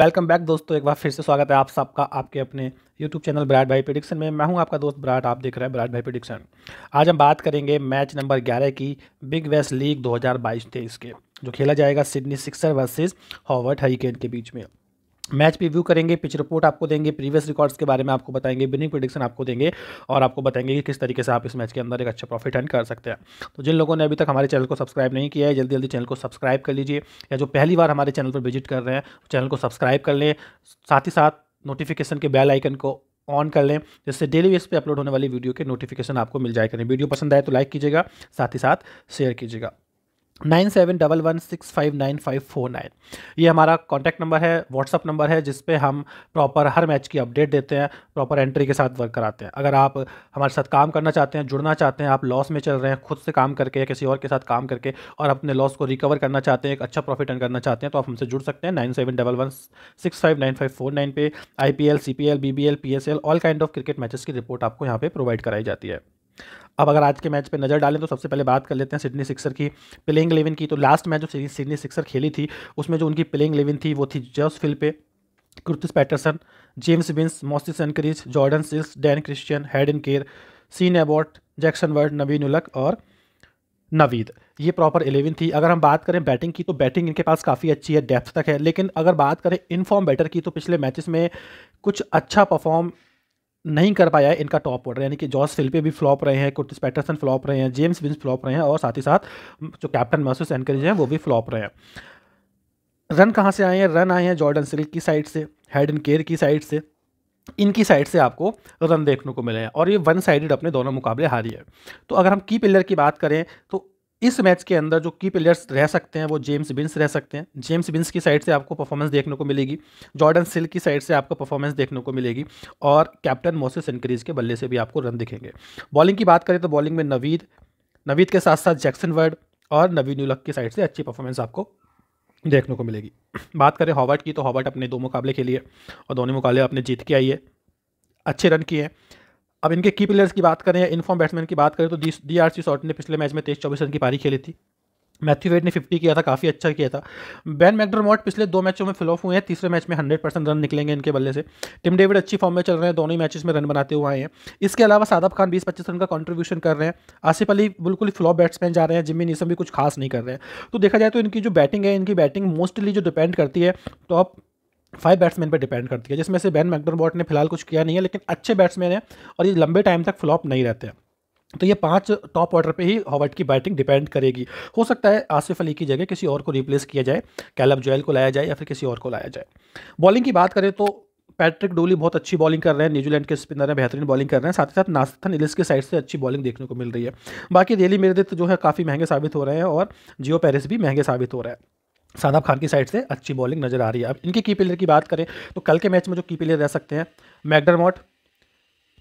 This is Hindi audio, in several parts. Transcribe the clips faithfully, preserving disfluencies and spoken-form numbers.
वेलकम बैक दोस्तों, एक बार फिर से स्वागत है आप सबका आपके अपने यूट्यूब चैनल विराट भाई प्रेडिक्शन में। मैं हूं आपका दोस्त विराट, आप देख रहे हैं विराट भाई प्रेडिक्शन। आज हम बात करेंगे मैच नंबर ग्यारह की बिग बैश लीग दो हज़ार बाईस तेईस के, जो खेला जाएगा Sydney sixer versus Hobart hurricane के बीच में। मैच रिव्यू करेंगे, पिच रिपोर्ट आपको देंगे, प्रीवियस रिकॉर्ड्स के बारे में आपको बताएंगे, विनिंग प्रेडिक्शन आपको देंगे और आपको बताएंगे कि किस तरीके से आप इस मैच के अंदर एक अच्छा प्रॉफिट अर्न कर सकते हैं। तो जिन लोगों ने अभी तक हमारे चैनल को सब्सक्राइब नहीं किया है, जल्दी जल्दी चैनल को सब्सक्राइब कर लीजिए, या जो पहली बार हमारे चैनल पर विजिट कर रहे हैं चैनल को सब्सक्राइब कर लें, साथ ही साथ नोटिफिकेशन के बेल आइकन को ऑन कर लें, जिससे डेली बेस पे अपलोड होने वाली वीडियो के नोटिफिकेशन आपको मिल जाए करें। वीडियो पसंद आए तो लाइक कीजिएगा, साथ ही साथ शेयर कीजिएगा। Nine seven double one six five nine five four nine ये हमारा कॉन्टैक्ट नंबर है, व्हाट्सअप नंबर है, जिस पे हम प्रॉपर हर मैच की अपडेट देते हैं, प्रॉपर एंट्री के साथ वर्क कराते हैं। अगर आप हमारे साथ काम करना चाहते हैं, जुड़ना चाहते हैं, आप लॉस में चल रहे हैं खुद से काम करके या किसी और के साथ काम करके और अपने लॉस को रिकवर करना चाहते हैं, एक अच्छा प्रॉफिट अर्न करना चाहते हैं, तो आप हमसे जुड़ सकते हैं। Nine seven double one six five nine five four nine पे I P L, C P L, B B L, P S L, all kind of cricket matches की रिपोर्ट आपको यहाँ पे प्रोवाइड कराई जाती है। अब अगर आज के मैच पे नज़र डालें तो सबसे पहले बात कर लेते हैं सिडनी सिक्सर की प्लेइंग इलेवन की। तो लास्ट मैच जो सिडनी सिक्सर खेली थी उसमें जो उनकी प्लेइंग इलेवन थी वो थी Josh Philippe, Curtis Patterson, James Vince, Moises Henriques, Jordan Silk, Dan Christian, Hayden Kerr, Sean Abbott, Jackson Bird, Naveen-ul-Haq और नवीद। ये प्रॉपर इलेवन थी। अगर हम बात करें बैटिंग की तो बैटिंग इनके पास काफ़ी अच्छी है, डेप्थ तक है, लेकिन अगर बात करें इनफॉर्म बैटर की तो पिछले मैचेस में कुछ अच्छा परफॉर्म नहीं कर पाया है इनका टॉप ऑर्डर, यानी कि जॉस फिल पे भी फ्लॉप रहे हैं, कर्टिस पैटरसन फ्लॉप रहे हैं, जेम्स विंस फ्लॉप रहे हैं और साथ ही साथ जो कैप्टन मोइसेस हेनरिक्स हैं वो भी फ्लॉप रहे हैं। रन कहाँ से आए हैं? रन आए हैं जॉर्डन सिल्क की साइड से, हेडन केर की साइड से, इनकी साइड से आपको रन देखने को मिले हैं और ये वन साइडेड अपने दोनों मुकाबले हारी है। तो अगर हम की प्लेयर की बात करें तो इस मैच के अंदर जो की प्लेयर्स रह सकते हैं वो जेम्स विंस रह सकते हैं। जेम्स विंस की साइड से आपको परफॉर्मेंस देखने को मिलेगी, जॉर्डन सिल्क की साइड से आपको परफॉर्मेंस देखने को मिलेगी और कैप्टन मोइसेस हेनरिक्स के बल्ले से भी आपको रन दिखेंगे। बॉलिंग की बात करें तो बॉलिंग में नवीद नवीद के साथ साथ जैक्सन बर्ड और नवीन-उल-हक की साइड से अच्छी परफॉर्मेंस आपको देखने को मिलेगी। बात करें हॉवर्ट की तो हॉवर्ट अपने दो मुकाबले खेलिए और दोनों मुकाबले अपने जीत के आई है, अच्छे रन किए हैं। अब इनके की प्लेयर्स की बात करें या इनफॉर्म बैट्समैन की बात करें तो डी आर सी शॉर्ट ने पिछले मैच में तेईस चौबीस रन की पारी खेली थी, मैथ्यू वेड ने पचास किया था, काफ़ी अच्छा किया था। बेन मैकडरमॉट पिछले दो मैचों में फ्लॉप हुए हैं, तीसरे मैच में सौ परसेंट रन निकलेंगे इनके बल्ले से। टिम डेविड अच्छी फॉर्म में चल रहे हैं, दोनों ही मैचेस में रन बनाते हुए आए हैं। इसके अलावा शादाब खान बीस पच्चीस रन का कंट्रीब्यूशन कर रहे हैं, आसिफ अली बिल्कुल फ्लॉप बैट्समैन जा रहे हैं, जिम्मी नीसम भी कुछ खास नहीं कर रहे हैं। तो देखा जाए तो इनकी जो बैटिंग है, इनकी बैटिंग मोस्टली जो डिपेंड करती है टॉप फाइव बैट्समैन पर डिपेंड करती है, जिसमें से बेन मैकडरमॉट ने फिलहाल कुछ किया नहीं है, लेकिन अच्छे बैट्समैन हैं और ये लंबे टाइम तक फ्लॉप नहीं रहते हैं। तो ये पांच टॉप ऑर्डर पे ही हॉवर्ट की बैटिंग डिपेंड करेगी। हो सकता है आसिफ अली की जगह किसी और को रिप्लेस किया जाए, कैलब जोएल को लाया जाए या फिर किसी और को लाया जाए। बॉलिंग की बात करें तो पैट्रिक डूली बहुत अच्छी बॉलिंग कर रहे हैं, न्यूजीलैंड के स्पिनर हैं, बेहतरीन बॉलिंग कर रहे हैं, साथ ही साथ नाथन एलिस की साइड से अच्छी बॉलिंग देखने को मिल रही है। बाकी रेली मिर्दित जो है काफ़ी महंगे साबित हो रहे हैं और जियो पेरिस भी महंगे साबित हो रहा है। शादाब खान की साइड से अच्छी बॉलिंग नजर आ रही है। अब इनके की प्लेयर की बात करें तो कल के मैच में जो की प्लेयर रह सकते हैं मैकडरमॉट,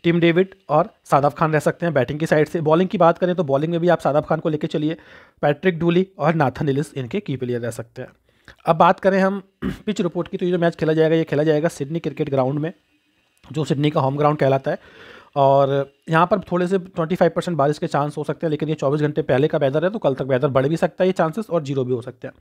टिम डेविड और शादाब खान रह सकते हैं बैटिंग की साइड से। बॉलिंग की बात करें तो बॉलिंग में भी आप शादाब खान को लेकर चलिए, पैट्रिक डूली और नाथन एलिस इनके की प्लेयर रह सकते हैं। अब बात करें हम पिच रिपोर्ट की तो ये जो मैच खेला जाएगा ये खेला जाएगा सिडनी क्रिकेट ग्राउंड में, जो सिडनी का होम ग्राउंड कहलाता है, और यहाँ पर थोड़े से पच्चीस परसेंट बारिश के चांस हो सकते हैं, लेकिन ये चौबीस घंटे पहले का वेदर है तो कल तक वेदर बढ़ भी सकता है ये चांसेस और जीरो भी हो सकते हैं।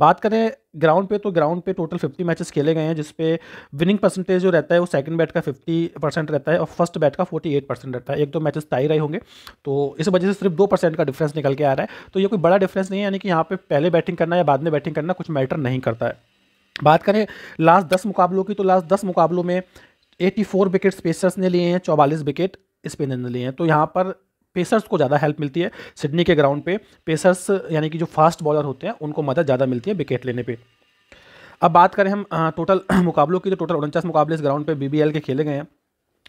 बात करें ग्राउंड पे तो ग्राउंड पे टोटल पचास मैचेस खेले गए हैं, जिसपे विनिंग परसेंटेज जो रहता है वो सेकंड बैट का पचास परसेंट रहता है और फर्स्ट बैट का अड़तालीस परसेंट रहता है। एक दो मैचेस टाई रहे होंगे तो इस वजह से सिर्फ दो परसेंट का डिफ्रेंस निकल के आ रहा है, तो ये कोई बड़ा डिफ्रेंस नहीं है, यानी कि यहाँ पर पहले बैटिंग करना या बाद में बैटिंग करना कुछ मैटर नहीं करता है। बात करें लास्ट दस मुकाबलों की तो लास्ट दस मुकाबलों में चौरासी विकेट्स पेसर्स ने लिए हैं, चौवालीस विकेट स्पिनर ने लिए हैं, तो यहाँ पर पेसर्स को ज़्यादा हेल्प मिलती है सिडनी के ग्राउंड पे। पेसर्स यानी कि जो फास्ट बॉलर होते हैं उनको मदद ज़्यादा मिलती है विकेट लेने पे। अब बात करें हम टोटल मुकाबलों की तो टोटल उनचास मुकाबले इस ग्राउंड पे बीबीएल के खेले गए हैं,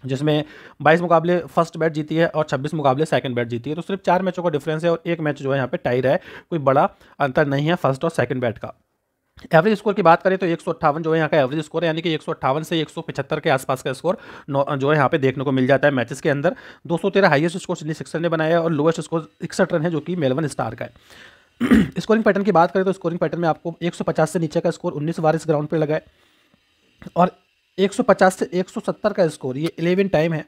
जिसमें बाईस मुकाबले फर्स्ट बैट जीती है और छब्बीस मुकाबले सेकंड बैट जीती है, तो सिर्फ चार मैचों का डिफरेंस है और एक मैच जो है यहाँ पर टाई रहा है, कोई बड़ा अंतर नहीं है फर्स्ट और सेकेंड बैट का। एवरेज स्कोर की बात करें तो एक सौ अट्ठावन जो है यहाँ का एवरेज स्कोर है, यानी कि एक सौ अट्ठावन से एक सौ पचहत्तर के आसपास का स्कोर जो है यहाँ पे देखने को मिल जाता है मैचेस के अंदर। दो सौ तेरह हाईएस्ट स्कोर सिडनी सिक्सर ने बनाया है और लोएस्ट स्कोर इकसठ रन है जो कि मेलबर्न स्टार का है। स्कोरिंग पैटर्न की बात करें तो स्कोरिंग पैटर्न में आपको एक सौ पचास से नीचे का स्कोर उन्नीस बार इस ग्राउंड पर लगा है और एक सौ पचास से एक सौ सत्तर का स्कोर ये इलेवन टाइम है,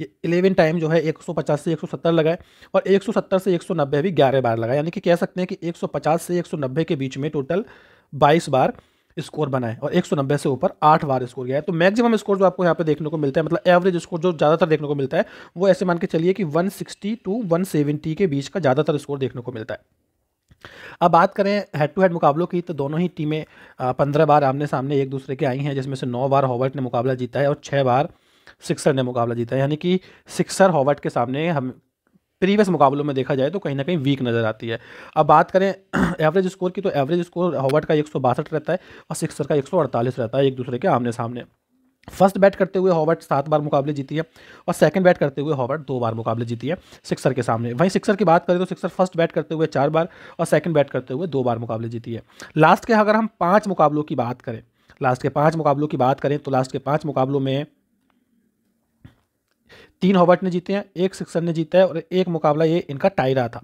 ये इलेवन टाइम जो है एक सौ पचास से एक सौ सत्तर लगाए और एक सौ सत्तर से एक सौ नब्बे भी ग्यारह बार लगाए, यानी कि कह सकते हैं कि एक सौ पचास से एक सौ नब्बे के बीच में टोटल बाईस बार स्कोर बनाए और एक सौ नब्बे से ऊपर आठ बार स्कोर गया है। तो मैक्सिमम स्कोर जो आपको यहाँ पे देखने को मिलता है, मतलब एवरेज स्कोर जो ज़्यादातर देखने को मिलता है, वो ऐसे मान के चलिए कि एक सौ साठ टू एक सौ सत्तर के बीच का ज़्यादातर स्कोर देखने को मिलता है। अब बात करें हेड टू हेड मुकाबलों की, तो दोनों ही टीमें पंद्रह बार आमने सामने एक दूसरे के आई हैं, जिसमें से नौ बार हॉवर्ट ने मुकाबला जीता है और छः बार सिक्सर ने मुकाबला जीता है। यानी कि सिक्सर हॉवर्ट के सामने हम प्रीवियस मुकाबलों में देखा जाए तो कहीं ना कहीं वीक नज़र आती है। अब बात करें एवरेज स्कोर की, तो एवरेज स्कोर हॉवर्ट का एक सौ बासठ रहता है और सिक्सर का एक सौ अड़तालीस रहता है एक दूसरे के आमने सामने। फर्स्ट बैट करते हुए हॉवर्ट सात बार मुकाबले जीती है और सेकंड बैट करते हुए हॉवर्ट दो बार मुकाबले जीती है सिक्सर के सामने। वहीं सिक्सर की बात करें तो सिक्सर फर्स्ट बैट करते हुए चार बार और सेकंड बैट करते हुए दो बार मुकाबले जीती है। लास्ट के अगर हम पाँच मुकाबलों की बात करें लास्ट के पाँच मुकाबलों की बात करें तो लास्ट के पाँच मुकाबलों में तीन हॉवर्ट ने जीते हैं, एक सिक्सर ने जीता है और एक मुकाबला ये इनका टाई रहा था।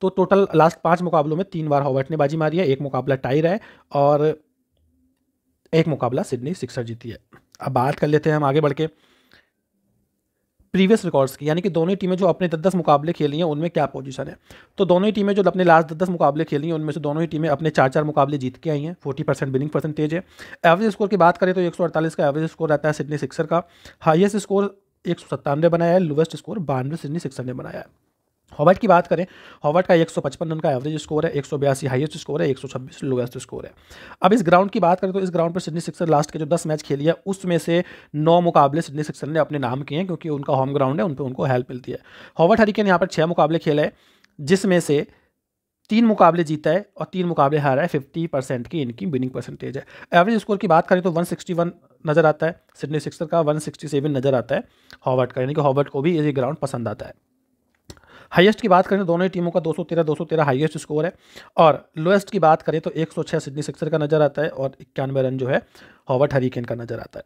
तो टोटल लास्ट पाँच मुकाबलों में तीन बार हॉवर्ट ने बाजी मारी है, एक मुकाबला टाई रहा है और एक मुकाबला सिडनी सिक्सर जीती है। अब बात कर लेते हैं हम आगे बढ़ के प्रीवियस रिकॉर्ड्स की, यानी कि दोनों टीमें जो अपने दस दस मुकाबले खेली हैं उनमें क्या पोजीशन है। तो दोनों ही टीमें जो अपने लास्ट दस दस मुकाबले खेली हैं उनमें से दोनों ही टीमें अपने चार चार मुकाबले जीत के आई हैं। चालीस परसेंट विनिंग परसेंटेज है। एवरेज स्कोर की बात करें तो एक सौ अड़तालीस का एवरेज स्कोर रहता है सिडनी सिक्सर का। हाइएस्ट स्कोर एक सौ सत्तानवे बनाया है, लोएस्ट स्कोर बानवे सिडनी सिक्सर ने बनाया है। हॉवर्ट की बात करें, हॉवर्ट का एक सौ पचपन रन का एवरेज स्कोर है, एक सौ बयासी हाइएस्ट स्कोर है, एक सौ छब्बीस लोएस्ट स्कोर है। अब इस ग्राउंड की बात करें तो इस ग्राउंड पर सिडनी सिक्सर लास्ट के जो दस मैच खेली है उसमें से नौ मुकाबले सिडनी सिक्सर ने अपने नाम किए हैं, क्योंकि उनका होम ग्राउंड है, उन पर उनको हेल्प मिलती है। हॉवर्ट हरिकेन यहाँ पर छः मुकाबले खेले हैं जिसमें से तीन मुकाबले जीता है और तीन मुकाबले हारा है। फिफ्टी परसेंट की इनकी विनिंग परसेंटेज है। एवरेज स्कोर की बात करें तो एक सौ इकसठ नज़र आता है सिडनी सिक्सर का, एक सौ सड़सठ नज़र आता है हॉवर्ट का, यानी कि हॉवर्ट को भी ये ग्राउंड पसंद आता है। हाईएस्ट की बात करें तो दोनों ही टीमों का दो सौ तेरह दो सौ तेरह हाईएस्ट स्कोर है और लोएस्ट की बात करें तो एक सौ छह सिडनी सिक्सर का नज़र आता है और इक्यानवे रन जो है हॉवर्ट हरिकेन का नज़र आता है।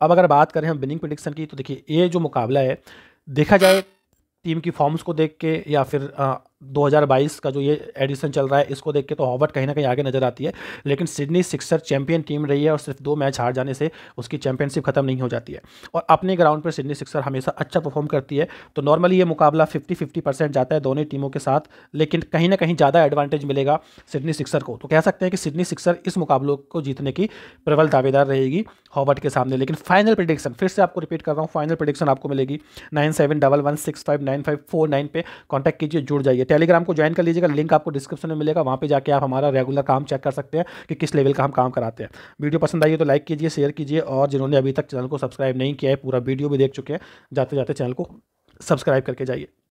अब अगर बात करें हम विनिंग प्रेडिक्शन की, तो देखिए ये जो मुकाबला है, देखा जाए टीम की फॉर्म्स को देख के या फिर आ, दो हज़ार बाईस का जो ये एडिशन चल रहा है इसको देख के तो हॉवर्ट कहीं ना कहीं आगे नज़र आती है, लेकिन सिडनी सिक्सर चैंपियन टीम रही है और सिर्फ दो मैच हार जाने से उसकी चैंपियनशिप खत्म नहीं हो जाती है और अपने ग्राउंड पर सिडनी सिक्सर हमेशा अच्छा परफॉर्म करती है। तो नॉर्मली ये मुकाबला फिफ्टी फिफ्टी परसेंट जाता है दोनों टीमों के साथ, लेकिन कहीं ना कहीं ज़्यादा एडवांटेज मिलेगा सिडनी सिक्सर को। तो कह सकते हैं कि सिडनी सिक्सर इस मुकाबलों को जीतने की प्रबल दावेदार रहेगी हॉवर्ट के सामने। लेकिन फाइनल प्रेडिक्शन, फिर से आपको रिपीट कर रहा हूँ, फाइनल प्रेडिक्शन आपको मिलेगी nine seven double one six five nine five four nine पर। कॉन्टैक्ट कीजिए, जुड़ जाइए, टेलीग्राम को ज्वाइन कर लीजिएगा, लिंक आपको डिस्क्रिप्शन में मिलेगा। वहाँ पे जाके आप हमारा रेगुलर काम चेक कर सकते हैं कि किस लेवल का हम काम कराते हैं। वीडियो पसंद आई है तो लाइक कीजिए, शेयर कीजिए और जिन्होंने अभी तक चैनल को सब्सक्राइब नहीं किया है, पूरा वीडियो भी देख चुके हैं, जाते जाते चैनल को सब्सक्राइब करके जाइए।